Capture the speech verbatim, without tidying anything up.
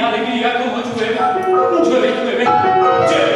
alegría, como llueve, llueve, llueve, llueve.